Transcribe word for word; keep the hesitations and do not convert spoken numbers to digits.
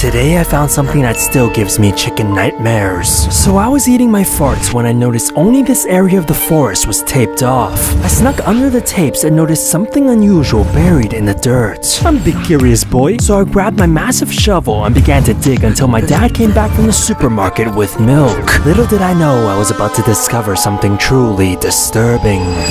Today I found something that still gives me chicken nightmares. So I was eating my farts when I noticed only this area of the forest was taped off. I snuck under the tapes and noticed something unusual buried in the dirt. I'm a big curious boy, so I grabbed my massive shovel and began to dig until my dad came back from the supermarket with milk. Little did I know I was about to discover something truly disturbing.